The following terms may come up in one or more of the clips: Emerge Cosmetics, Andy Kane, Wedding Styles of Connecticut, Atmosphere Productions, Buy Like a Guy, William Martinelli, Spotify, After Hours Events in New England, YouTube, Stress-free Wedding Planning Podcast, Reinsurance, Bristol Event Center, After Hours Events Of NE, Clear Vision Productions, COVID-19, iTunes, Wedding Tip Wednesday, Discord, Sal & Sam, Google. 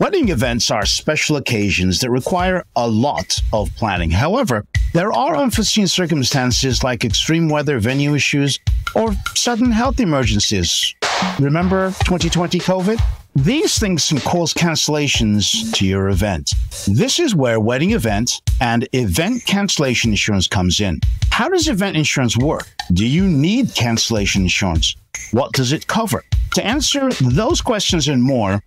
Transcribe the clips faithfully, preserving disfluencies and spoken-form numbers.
Wedding events are special occasions that require a lot of planning. However, there are unforeseen circumstances like extreme weather, venue issues, or sudden health emergencies. Remember twenty twenty COVID? These things can cause cancellations to your event. This is where wedding event and event cancellation insurance comes in. How does event insurance work? Do you need cancellation insurance? What does it cover? To answer those questions and more,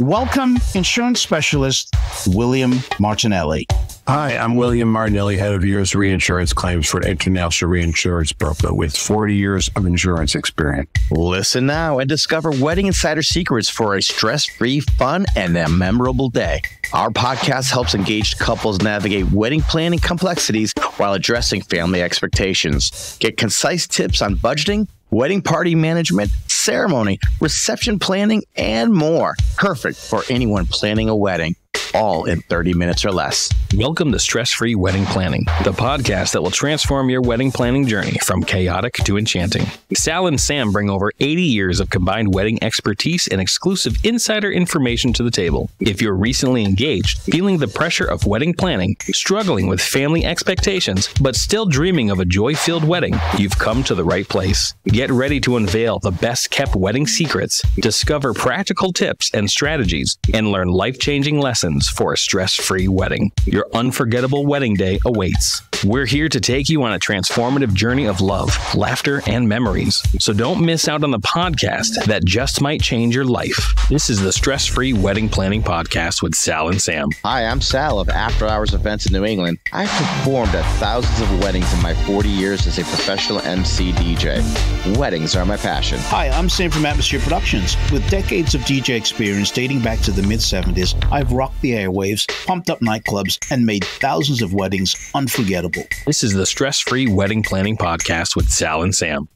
welcome insurance specialist William Martinelli. Hi, I'm William Martinelli, head of U S reinsurance claims for an international reinsurance broker with forty years of insurance experience. Listen now and discover wedding insider secrets for a stress-free, fun, and a memorable day. Our podcast helps engaged couples navigate wedding planning complexities while addressing family expectations. Get concise tips on budgeting, wedding party management, ceremony, reception planning, and more. Perfect for anyone planning a wedding, all in thirty minutes or less. Welcome to Stress-Free Wedding Planning, the podcast that will transform your wedding planning journey from chaotic to enchanting. Sal and Sam bring over eighty years of combined wedding expertise and exclusive insider information to the table. If you're recently engaged, feeling the pressure of wedding planning, struggling with family expectations, but still dreaming of a joy-filled wedding, you've come to the right place. Get ready to unveil the best-kept wedding secrets, discover practical tips and strategies, and learn life-changing lessons for a stress-free wedding. Your unforgettable wedding day awaits. We're here to take you on a transformative journey of love, laughter, and memories. So don't miss out on the podcast that just might change your life. This is the Stress-Free Wedding Planning Podcast with Sal and Sam. Hi, I'm Sal of After Hours Events in New England. I've performed at thousands of weddings in my forty years as a professional M C D J. Weddings are my passion. Hi, I'm Sam from Atmosphere Productions. With decades of D J experience dating back to the mid seventies, I've rocked the airwaves, pumped up nightclubs, and made thousands of weddings unforgettable. This is the Stress-Free Wedding Planning Podcast with Sal and Sam.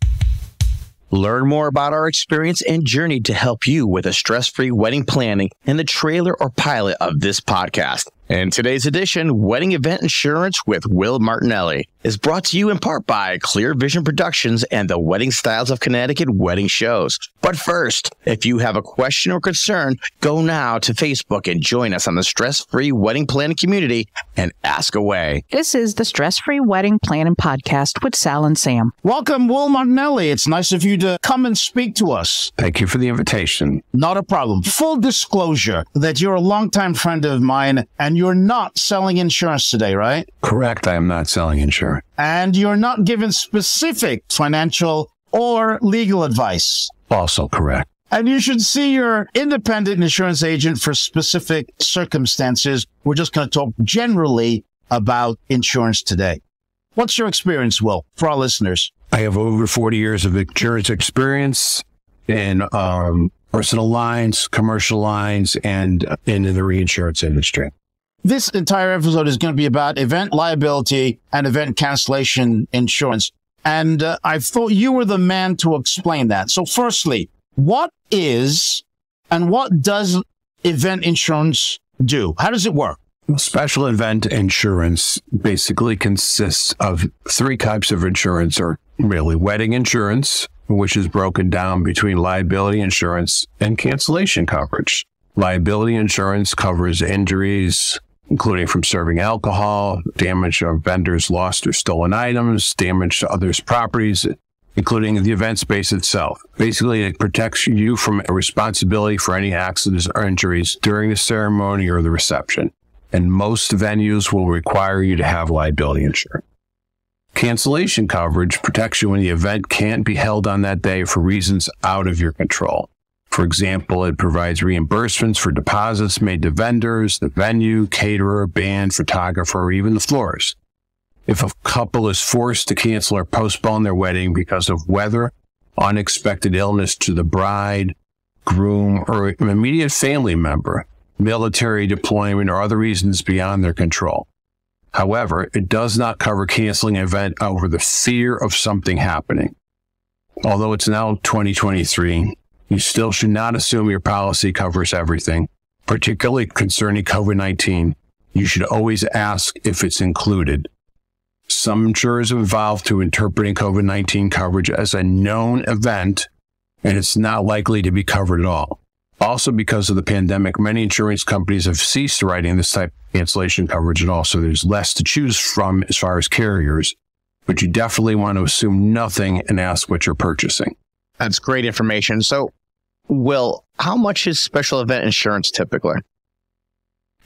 Learn more about our experience and journey to help you with a stress-free wedding planning in the trailer or pilot of this podcast. And today's edition, Wedding Event Insurance with Will Martinelli, is brought to you in part by Clear Vision Productions and the Wedding Styles of Connecticut wedding shows. But first, if you have a question or concern, go now to Facebook and join us on the Stress-Free Wedding Planning community and ask away. This is the Stress-Free Wedding Planning Podcast with Sal and Sam. Welcome, Will Martinelli. It's nice of you to come and speak to us. Thank you for the invitation. Not a problem. Full disclosure that you're a longtime friend of mine and you're You're not selling insurance today, right? Correct. I am not selling insurance. And you're not giving specific financial or legal advice. Also correct. And you should see your independent insurance agent for specific circumstances. We're just going to talk generally about insurance today. What's your experience, Will, for our listeners? I have over forty years of insurance experience in um, personal lines, commercial lines, and in the reinsurance industry. This entire episode is going to be about event liability and event cancellation insurance. And uh, I thought you were the man to explain that. So firstly, what is and what does event insurance do? How does it work? Special event insurance basically consists of three types of insurance, or really wedding insurance, which is broken down between liability insurance and cancellation coverage. Liability insurance covers injuries, including from serving alcohol, damage of vendors' lost or stolen items, damage to others' properties, including the event space itself. Basically, it protects you from responsibility for any accidents or injuries during the ceremony or the reception. And most venues will require you to have liability insurance. Cancellation coverage protects you when the event can't be held on that day for reasons out of your control. For example, it provides reimbursements for deposits made to vendors, the venue, caterer, band, photographer, or even the florist. If a couple is forced to cancel or postpone their wedding because of weather, unexpected illness to the bride, groom, or an immediate family member, military deployment, or other reasons beyond their control. However, it does not cover canceling an event over the fear of something happening. Although it's now twenty twenty-three, you still should not assume your policy covers everything, particularly concerning COVID nineteen. You should always ask if it's included. Some insurers are involved to interpreting COVID nineteen coverage as a known event, and it's not likely to be covered at all. Also, because of the pandemic, many insurance companies have ceased writing this type of cancellation coverage at all, so there's less to choose from as far as carriers, but you definitely want to assume nothing and ask what you're purchasing. That's great information. So, Will, how much is special event insurance typically?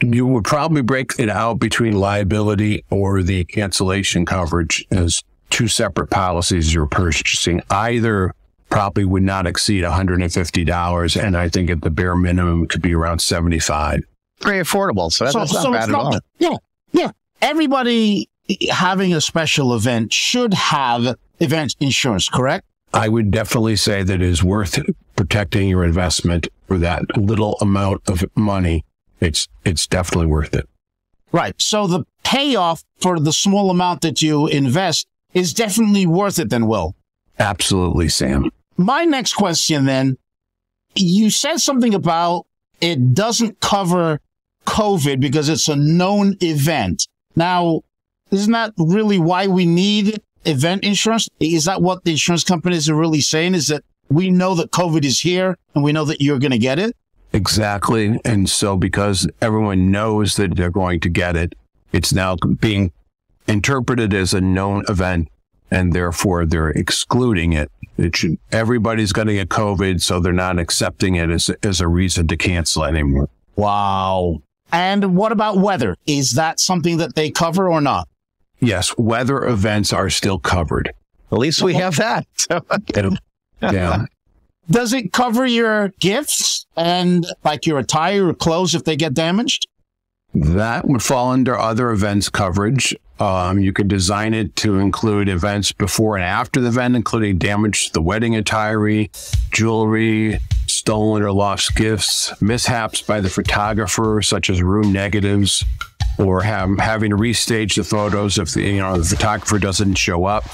You would probably break it out between liability or the cancellation coverage as two separate policies you're purchasing. Either probably would not exceed one hundred fifty dollars, and I think at the bare minimum could be around seventy-five dollars. Very affordable, so that's so, not so bad at not, all. Yeah, yeah. Everybody having a special event should have event insurance, correct? I would definitely say that it is worth protecting your investment for that little amount of money. It's it's definitely worth it. Right. So the payoff for the small amount that you invest is definitely worth it then, Will. Absolutely, Sam. My next question then, you said something about it doesn't cover COVID because it's a known event. Now, isn't that really why we need event insurance? Is that what the insurance companies are really saying, is that we know that COVID is here and we know that you're going to get it? Exactly. And so because everyone knows that they're going to get it, it's now being interpreted as a known event, and therefore they're excluding it. It should, everybody's going to get COVID, so they're not accepting it as, as a reason to cancel anymore. Wow. And what about weather? Is that something that they cover or not? Yes, weather events are still covered. At least we have that. Yeah. Does it cover your gifts and like your attire or clothes if they get damaged? That would fall under other events coverage. Um, you could design it to include events before and after the event, including damage to the wedding attire, jewelry, stolen or lost gifts, mishaps by the photographer, such as room negatives, or have, having to restage the photos if the, you know, the photographer doesn't show up.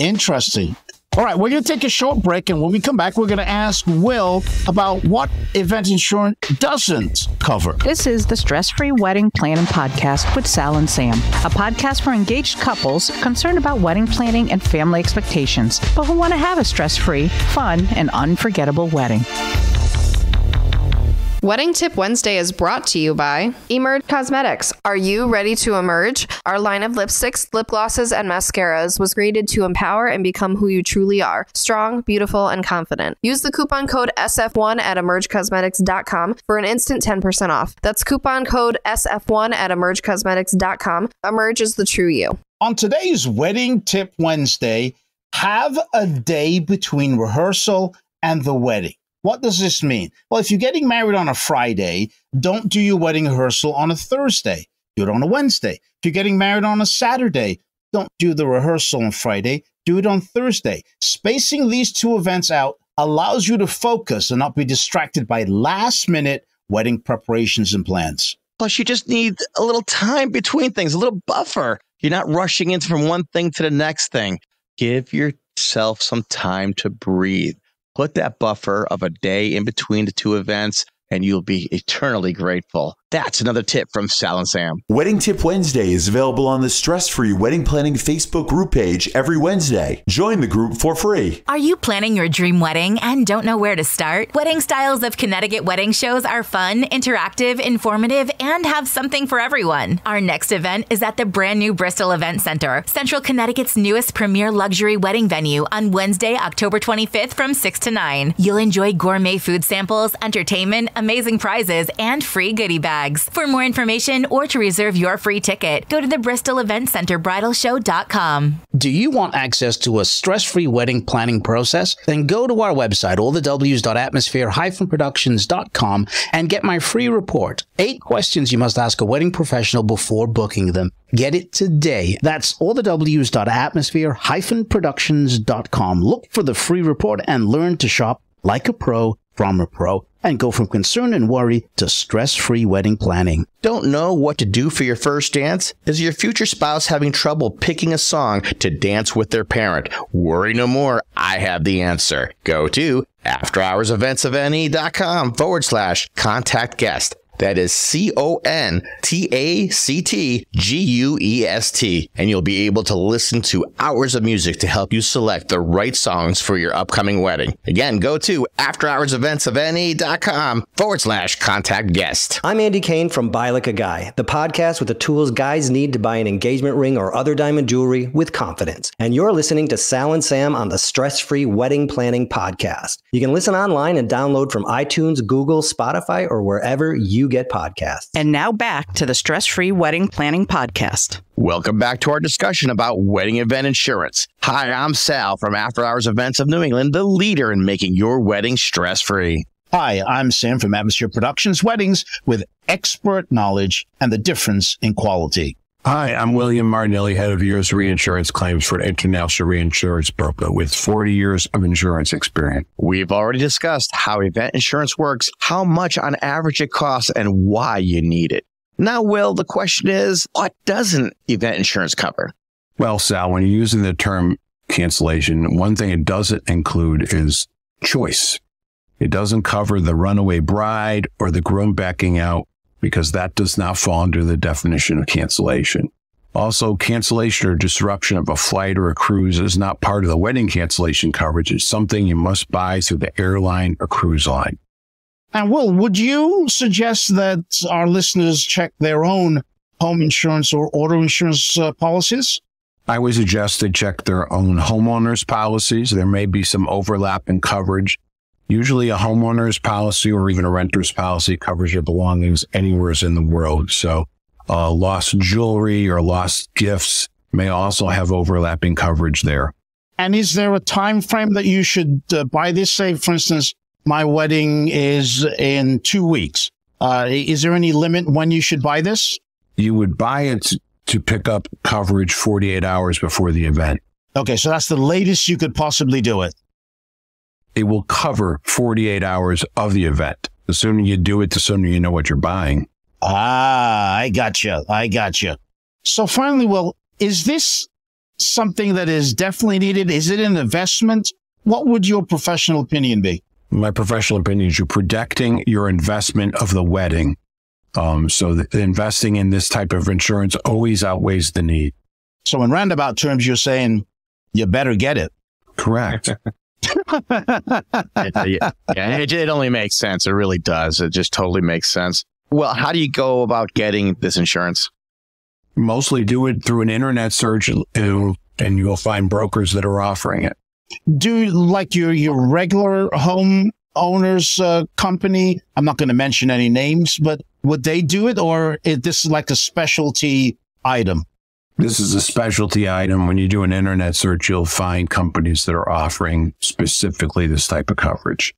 Interesting. All right, we're going to take a short break, and when we come back, we're going to ask Will about what event insurance doesn't cover. This is the Stress-Free Wedding Planning Podcast with Sal and Sam, a podcast for engaged couples concerned about wedding planning and family expectations, but who want to have a stress-free, fun, and unforgettable wedding. Wedding Tip Wednesday is brought to you by Emerge Cosmetics. Are you ready to emerge? Our line of lipsticks, lip glosses, and mascaras was created to empower and become who you truly are, strong, beautiful, and confident. Use the coupon code S F one at emerge cosmetics dot com for an instant ten percent off. That's coupon code S F one at emerge cosmetics dot com. Emerge is the true you. On today's Wedding Tip Wednesday, have a day between rehearsal and the wedding. What does this mean? Well, if you're getting married on a Friday, don't do your wedding rehearsal on a Thursday. Do it on a Wednesday. If you're getting married on a Saturday, don't do the rehearsal on Friday. Do it on Thursday. Spacing these two events out allows you to focus and not be distracted by last-minute wedding preparations and plans. Plus, you just need a little time between things, a little buffer. You're not rushing in from one thing to the next thing. Give yourself some time to breathe. Put that buffer of a day in between the two events, and you'll be eternally grateful. That's another tip from Sal and Sam. Wedding Tip Wednesday is available on the Stress-Free Wedding Planning Facebook group page every Wednesday. Join the group for free. Are you planning your dream wedding and don't know where to start? Wedding Styles of Connecticut wedding shows are fun, interactive, informative, and have something for everyone. Our next event is at the brand new Bristol Event Center, Central Connecticut's newest premier luxury wedding venue, on Wednesday, October twenty-fifth from six to nine. You'll enjoy gourmet food samples, entertainment, amazing prizes, and free goodie bags. For more information or to reserve your free ticket, go to the Bristol Event Center bridal show dot com. Do you want access to a stress-free wedding planning process? Then go to our website, all the W's dot atmosphere dash productions dot com, and get my free report, eight questions you must ask a wedding professional before booking them. Get it today. That's all the W's dot atmosphere dash productions dot com. Look for the free report and learn to shop like a pro from a pro, and go from concern and worry to stress-free wedding planning. Don't know what to do for your first dance? Is your future spouse having trouble picking a song to dance with their parent? Worry no more. I have the answer. Go to after hours events of N E dot com forward slash contact guest. That is C O N T A C T G U E S T. And you'll be able to listen to hours of music to help you select the right songs for your upcoming wedding. Again, go to afterhoursevents of N E dot com forward slash contact guest. I'm Andy Kane from Buy Like a Guy, the podcast with the tools guys need to buy an engagement ring or other diamond jewelry with confidence. And you're listening to Sal and Sam on the Stress-Free Wedding Planning Podcast. You can listen online and download from iTunes, Google, Spotify, or wherever you get podcasts. And now back to the Stress-Free Wedding Planning Podcast. Welcome back to our discussion about wedding event insurance. Hi, I'm Sal from After Hours Events of New England, the leader in making your wedding stress-free. Hi, I'm Sam from Atmosphere Productions Weddings with expert knowledge and the difference in quality. Hi, I'm William Martinelli, head of U S reinsurance claims for an international reinsurance broker with forty years of insurance experience. We've already discussed how event insurance works, how much on average it costs, and why you need it. Now, Will, the question is, what doesn't event insurance cover? Well, Sal, when you're using the term cancellation, one thing it doesn't include is choice. It doesn't cover the runaway bride or the groom backing out, because that does not fall under the definition of cancellation. Also, cancellation or disruption of a flight or a cruise is not part of the wedding cancellation coverage. It's something you must buy through the airline or cruise line. And Will, would you suggest that our listeners check their own home insurance or auto insurance uh, policies? I would suggest they check their own homeowners policies. There may be some overlap in coverage. Usually a homeowner's policy or even a renter's policy covers your belongings anywhere in the world. So uh, lost jewelry or lost gifts may also have overlapping coverage there. And is there a time frame that you should uh, buy this? Say, for instance, my wedding is in two weeks. Uh, is there any limit when you should buy this? You would buy it to pick up coverage forty-eight hours before the event. Okay, so that's the latest you could possibly do it. It will cover forty-eight hours of the event. The sooner you do it, the sooner you know what you're buying. Ah, I gotcha. I gotcha. So finally, Will, is this something that is definitely needed? Is it an investment? What would your professional opinion be? My professional opinion is you're protecting your investment of the wedding. Um, so the, investing in this type of insurance always outweighs the need. So in roundabout terms, you're saying you better get it. Correct. yeah, it, it only makes sense. It really does. It just totally makes sense. Well, how do you go about getting this insurance? Mostly do it through an internet search, and you'll find brokers that are offering it. Do like your, your regular home owners uh, company. I'm not going to mention any names, but would they do it, or is this like a specialty item? This is a specialty item. When you do an internet search, you'll find companies that are offering specifically this type of coverage.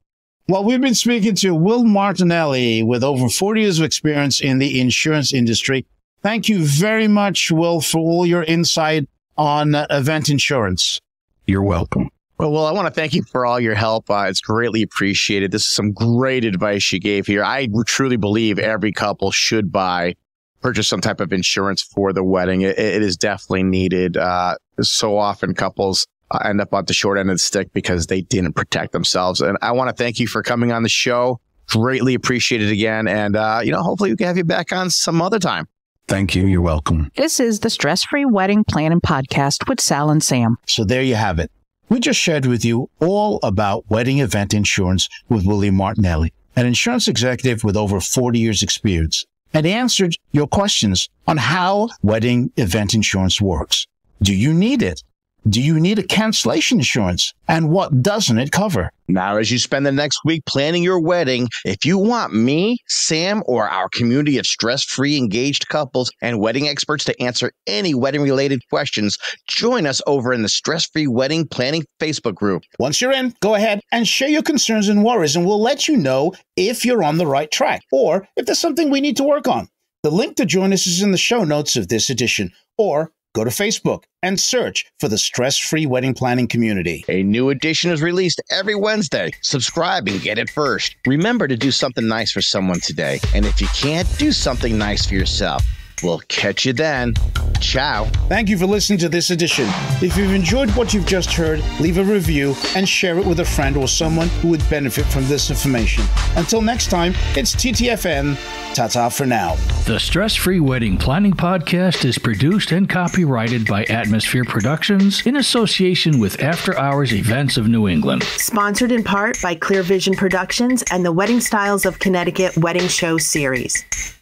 Well, we've been speaking to Will Martinelli with over forty years of experience in the insurance industry. Thank you very much, Will, for all your insight on uh, event insurance. You're welcome. Well, Will, I want to thank you for all your help. Uh, it's greatly appreciated. This is some great advice you gave here. I truly believe every couple should buy purchase some type of insurance for the wedding. It, it is definitely needed. Uh, so often couples uh, end up on the short end of the stick because they didn't protect themselves. And I want to thank you for coming on the show. Greatly appreciate it again. And, uh, you know, hopefully we can have you back on some other time. Thank you. You're welcome. This is the Stress-Free Wedding Planning Podcast with Sal and Sam. So there you have it. We just shared with you all about wedding event insurance with William Martinelli, an insurance executive with over forty years experience, and answered your questions on how wedding event insurance works. Do you need it? Do you need a cancellation insurance? And what doesn't it cover? Now, as you spend the next week planning your wedding, if you want me, Sam, or our community of stress-free engaged couples and wedding experts to answer any wedding-related questions, join us over in the Stress-Free Wedding Planning Facebook group. Once you're in, go ahead and share your concerns and worries, and we'll let you know if you're on the right track or if there's something we need to work on. The link to join us is in the show notes of this edition, or go to Facebook and search for the Stress-Free Wedding Planning Community. A new edition is released every Wednesday. Subscribe and get it first. Remember to do something nice for someone today. And if you can't, do something nice for yourself. We'll catch you then. Ciao. Thank you for listening to this edition. If you've enjoyed what you've just heard, leave a review and share it with a friend or someone who would benefit from this information. Until next time, it's T T F N. Ta-ta for now. The Stress-Free Wedding Planning Podcast is produced and copyrighted by Atmosphere Productions in association with After Hours Events of New England. Sponsored in part by Clear Vision Productions and the Wedding Styles of Connecticut Wedding Show Series.